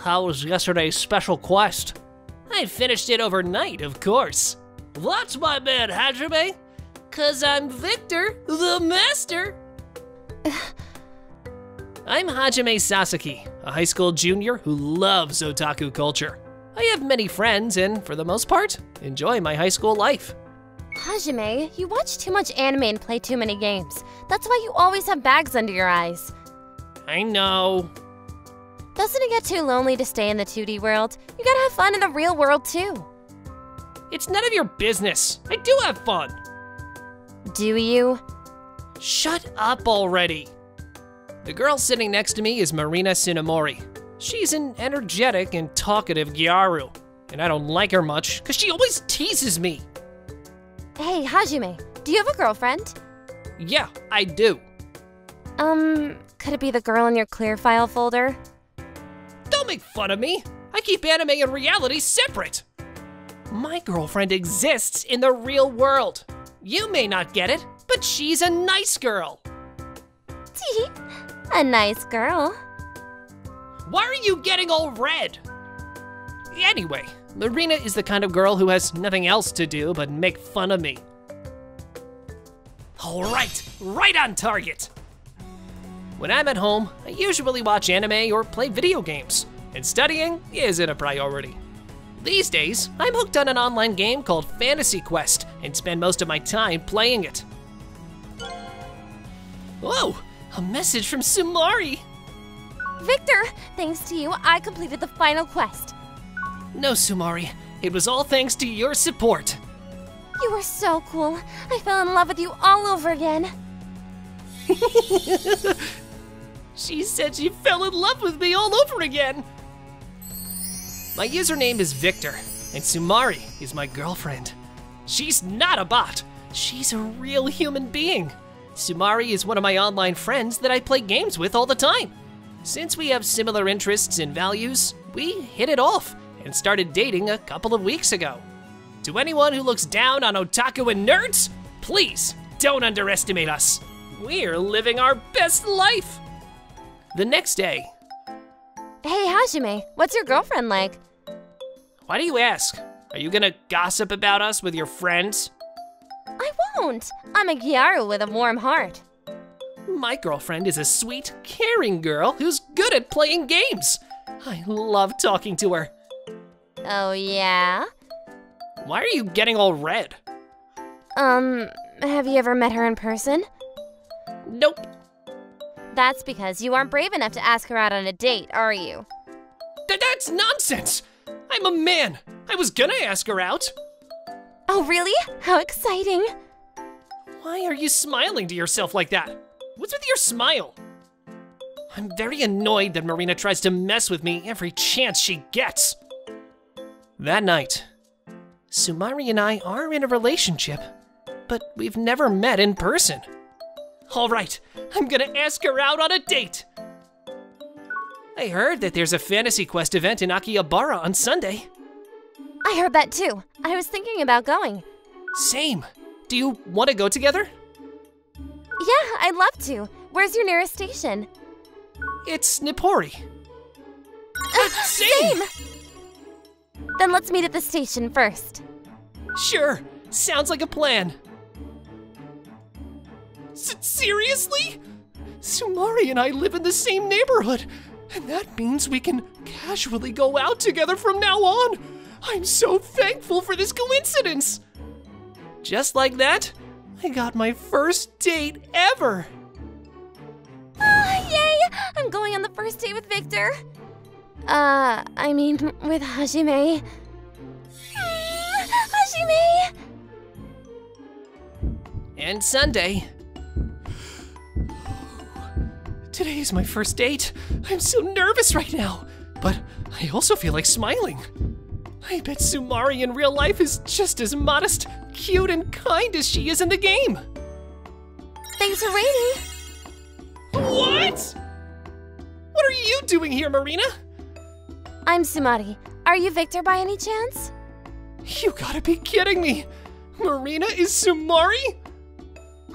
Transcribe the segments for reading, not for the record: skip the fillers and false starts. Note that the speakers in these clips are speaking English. How was yesterday's special quest? I finished it overnight, of course. That's my man, Hajime. 'Cause I'm Victor, the master. I'm Hajime Sasaki, a high school junior who loves otaku culture. I have many friends and, for the most part, enjoy my high school life. Hajime, you watch too much anime and play too many games. That's why you always have bags under your eyes. I know. Doesn't it get too lonely to stay in the 2D world? You gotta have fun in the real world, too. It's none of your business. I do have fun. Do you? Shut up already. The girl sitting next to me is Marina Shinamori. She's an energetic and talkative gyaru, and I don't like her much because she always teases me. Hey, Hajime, do you have a girlfriend? Yeah, I do. Could it be the girl in your clear file folder? Don't make fun of me! I keep anime and reality separate! My girlfriend exists in the real world. You may not get it, but she's a nice girl. A nice girl. Why are you getting all red? Anyway, Marina is the kind of girl who has nothing else to do but make fun of me. All right, right on target. When I'm at home, I usually watch anime or play video games, and studying isn't a priority. These days, I'm hooked on an online game called Fantasy Quest and spend most of my time playing it. Whoa, a message from Sumari. Victor, thanks to you, I completed the final quest. No, Sumari. It was all thanks to your support. You were so cool. I fell in love with you all over again. She said she fell in love with me all over again. My username is Victor, and Sumari is my girlfriend. She's not a bot. She's a real human being. Sumari is one of my online friends that I play games with all the time. Since we have similar interests and values, we hit it off and started dating a couple of weeks ago. To anyone who looks down on otaku and nerds, please don't underestimate us. We're living our best life. The next day. Hey Hajime, what's your girlfriend like? Why do you ask? Are you gonna gossip about us with your friends? I won't. I'm a gyaru with a warm heart. My girlfriend is a sweet, caring girl who's good at playing games. I love talking to her. Oh, yeah? Why are you getting all red? Have you ever met her in person? Nope. That's because you aren't brave enough to ask her out on a date, are you? That's nonsense! I'm a man! I was gonna ask her out! Oh, really? How exciting! Why are you smiling to yourself like that? What's with your smile? I'm very annoyed that Marina tries to mess with me every chance she gets. That night, Sumari and I are in a relationship, but we've never met in person. All right, I'm gonna ask her out on a date. I heard that there's a Fantasy Quest event in Akihabara on Sunday. I heard that too. I was thinking about going. Same. Do you want to go together? Yeah, I'd love to. Where's your nearest station? It's Nippori. Same! Then let's meet at the station first. Sure. Sounds like a plan. Seriously? Sumari and I live in the same neighborhood, and that means we can casually go out together from now on. I'm so thankful for this coincidence. Just like that, I got my first date ever! Oh, yay! I'm going on the first date with Victor! I mean, with Hajime. Hajime! And Sunday. Today is my first date. I'm so nervous right now, but I also feel like smiling. I bet Sumari in real life is just as modest, cute, and kind as she is in the game. Thanks for waiting. What? What are you doing here, Marina? I'm Sumari. Are you Victor by any chance? You gotta be kidding me. Marina is Sumari?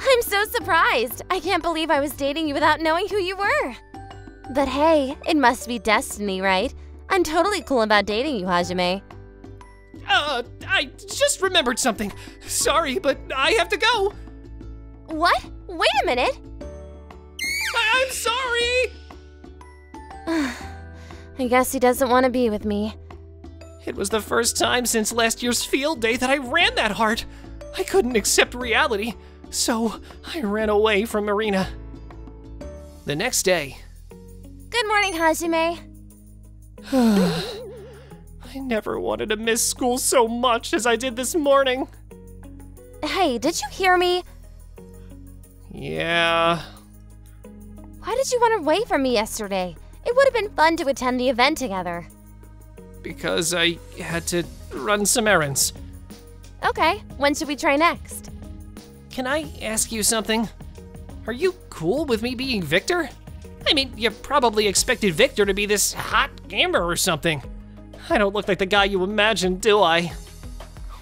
I'm so surprised. I can't believe I was dating you without knowing who you were. But hey, it must be destiny, right? I'm totally cool about dating you, Hajime. I just remembered something. Sorry, but I have to go. What? Wait a minute. I'm sorry. I guess he doesn't want to be with me. It was the first time since last year's field day that I ran that hard. I couldn't accept reality, so I ran away from Marina. The next day. Good morning, Hajime. I never wanted to miss school so much as I did this morning. Hey, did you hear me? Yeah. Why did you run away from me yesterday? It would have been fun to attend the event together. Because I had to run some errands. Okay, when should we try next? Can I ask you something? Are you cool with me being Victor? I mean, you probably expected Victor to be this hot gamer or something. I don't look like the guy you imagined, do I?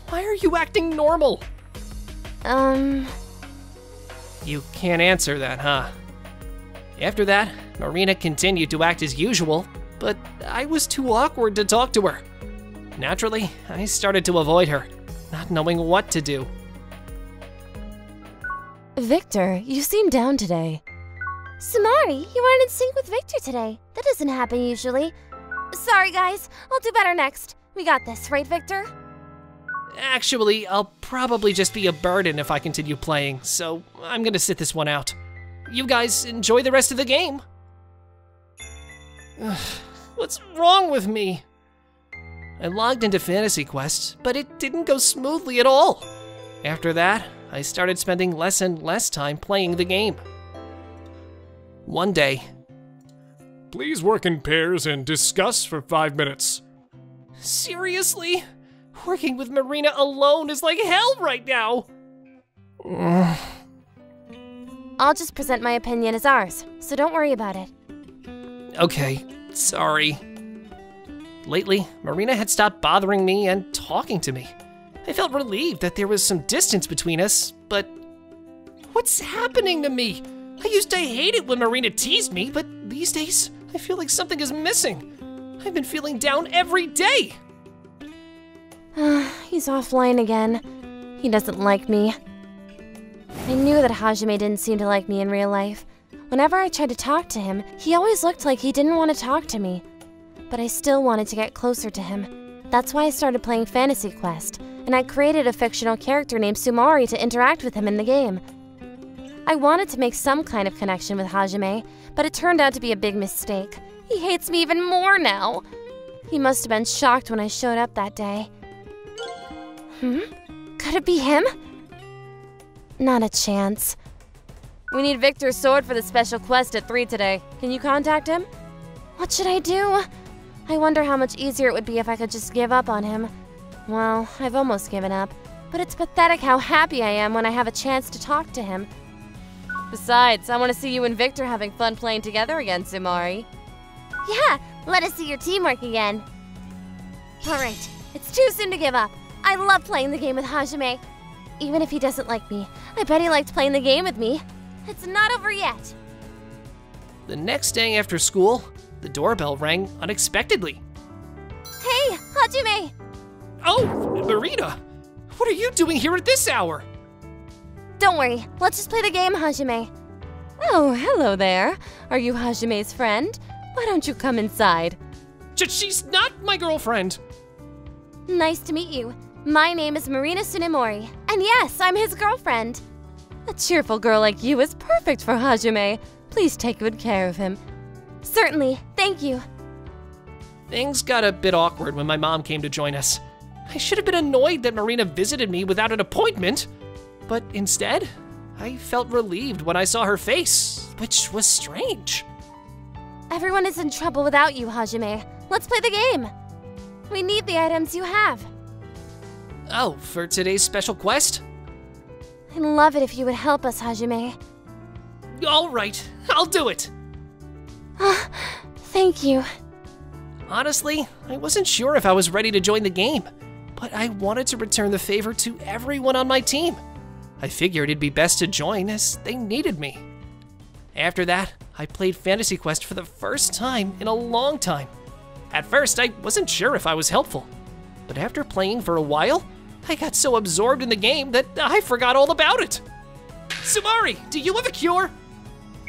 Why are you acting normal? You can't answer that, huh? After that, Marina continued to act as usual, but I was too awkward to talk to her. Naturally, I started to avoid her, not knowing what to do. Victor, you seem down today. Shinamori, you aren't in sync with Victor today. That doesn't happen usually. Sorry guys, I'll do better next. We got this, right Victor? Actually, I'll probably just be a burden if I continue playing, so I'm gonna sit this one out. You guys enjoy the rest of the game. What's wrong with me? I logged into Fantasy Quest, but it didn't go smoothly at all. After that, I started spending less and less time playing the game. One day. Please work in pairs and discuss for 5 minutes. Seriously? Working with Marina alone is like hell right now. I'll just present my opinion as ours, so don't worry about it. Okay, sorry. Lately, Marina had stopped bothering me and talking to me. I felt relieved that there was some distance between us, but what's happening to me? I used to hate it when Marina teased me, but these days, I feel like something is missing. I've been feeling down every day. He's offline again. He doesn't like me. I knew that Hajime didn't seem to like me in real life. Whenever I tried to talk to him, he always looked like he didn't want to talk to me. But I still wanted to get closer to him. That's why I started playing Fantasy Quest, and I created a fictional character named Shinamori to interact with him in the game. I wanted to make some kind of connection with Hajime, but it turned out to be a big mistake. He hates me even more now. He must have been shocked when I showed up that day. Could it be him? Not a chance. We need Victor's sword for the special quest at 3 today. Can you contact him? What should I do? I wonder how much easier it would be if I could just give up on him. Well, I've almost given up, but it's pathetic how happy I am when I have a chance to talk to him. Besides, I want to see you and Victor having fun playing together again, Shinamori. Yeah, let us see your teamwork again. All right, it's too soon to give up. I love playing the game with Hajime. Even if he doesn't like me, I bet he liked playing the game with me. It's not over yet. The next day after school, the doorbell rang unexpectedly. Hey, Hajime! Oh, Marina! What are you doing here at this hour? Don't worry, let's just play the game, Hajime. Oh, hello there. Are you Hajime's friend? Why don't you come inside? She's not my girlfriend. Nice to meet you. My name is Marina Shinamori, and yes, I'm his girlfriend. A cheerful girl like you is perfect for Hajime. Please take good care of him. Certainly, thank you. Things got a bit awkward when my mom came to join us. I should have been annoyed that Marina visited me without an appointment, but instead, I felt relieved when I saw her face, which was strange. Everyone is in trouble without you, Hajime. Let's play the game. We need the items you have. Oh, for today's special quest? I'd love it if you would help us, Hajime. All right, I'll do it. Thank you. Honestly, I wasn't sure if I was ready to join the game, but I wanted to return the favor to everyone on my team. I figured it'd be best to join as they needed me. After that, I played Fantasy Quest for the first time in a long time. At first, I wasn't sure if I was helpful, but after playing for a while, I got so absorbed in the game that I forgot all about it. Sumari, do you have a cure?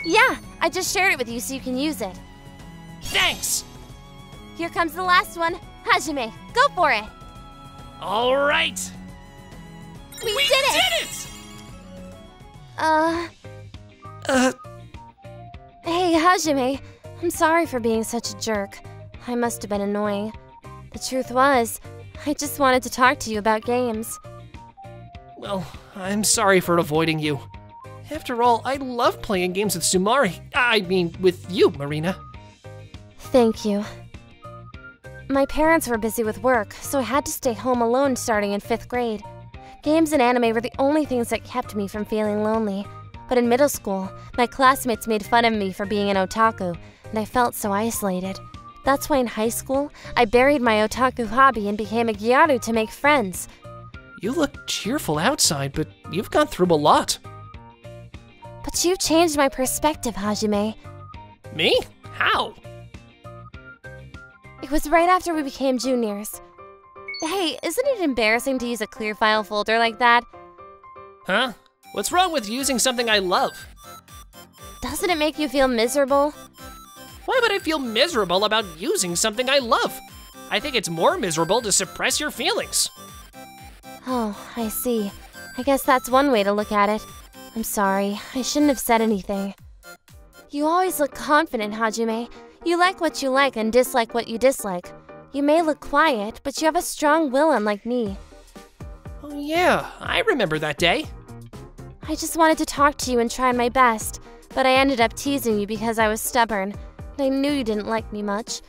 Yeah, I just shared it with you so you can use it. Thanks! Here comes the last one. Hajime, go for it! All right! We did it! Hey, Hajime, I'm sorry for being such a jerk. I must have been annoying. The truth was, I just wanted to talk to you about games. Well, I'm sorry for avoiding you. After all, I love playing games with Sumari. I mean, with you, Marina. Thank you. My parents were busy with work, so I had to stay home alone starting in 5th grade. Games and anime were the only things that kept me from feeling lonely. But in middle school, my classmates made fun of me for being an otaku, and I felt so isolated. That's why in high school, I buried my otaku hobby and became a gyaru to make friends. You look cheerful outside, but you've gone through a lot. But you've changed my perspective, Hajime. Me? How? It was right after we became juniors. Hey, isn't it embarrassing to use a clear file folder like that? Huh? What's wrong with using something I love? Doesn't it make you feel miserable? Why would I feel miserable about using something I love? I think it's more miserable to suppress your feelings. Oh, I see. I guess that's one way to look at it. I'm sorry, I shouldn't have said anything. You always look confident, Hajime. You like what you like and dislike what you dislike. You may look quiet, but you have a strong will unlike me. Oh yeah, I remember that day. I just wanted to talk to you and try my best, but I ended up teasing you because I was stubborn, and I knew you didn't like me much.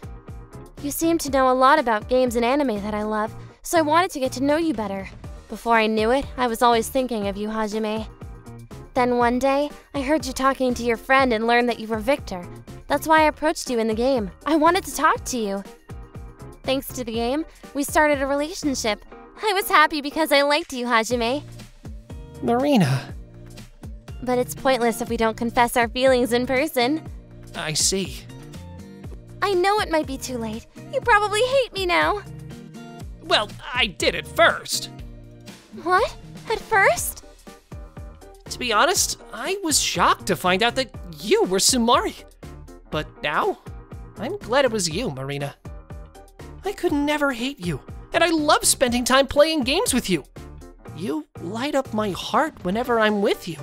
You seem to know a lot about games and anime that I love, so I wanted to get to know you better. Before I knew it, I was always thinking of you, Hajime. Then one day, I heard you talking to your friend and learned that you were Victor. That's why I approached you in the game. I wanted to talk to you. Thanks to the game, we started a relationship. I was happy because I liked you, Hajime. Marina. But it's pointless if we don't confess our feelings in person. I see. I know it might be too late. You probably hate me now. Well, I did at first. What? At first? To be honest, I was shocked to find out that you were Sumari. But now, I'm glad it was you, Marina. I could never hate you, and I love spending time playing games with you. You light up my heart whenever I'm with you.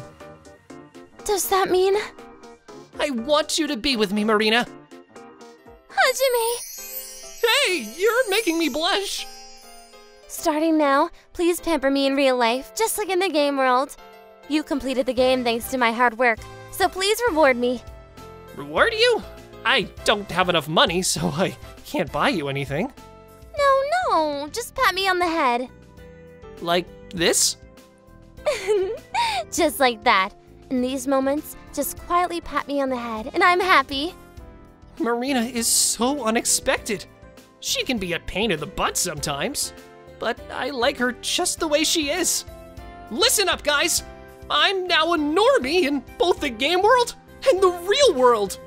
Does that mean? I want you to be with me, Marina. Hajime! Hey, you're making me blush! Starting now, please pamper me in real life, just like in the game world. You completed the game thanks to my hard work, so please reward me. Reward you? I don't have enough money, so I can't buy you anything. No, just pat me on the head. Like this? Just like that. In these moments, just quietly pat me on the head, and I'm happy. Marina is so unexpected. She can be a pain in the butt sometimes, but I like her just the way she is. Listen up, guys! I'm now a normie in both the game world and the real world!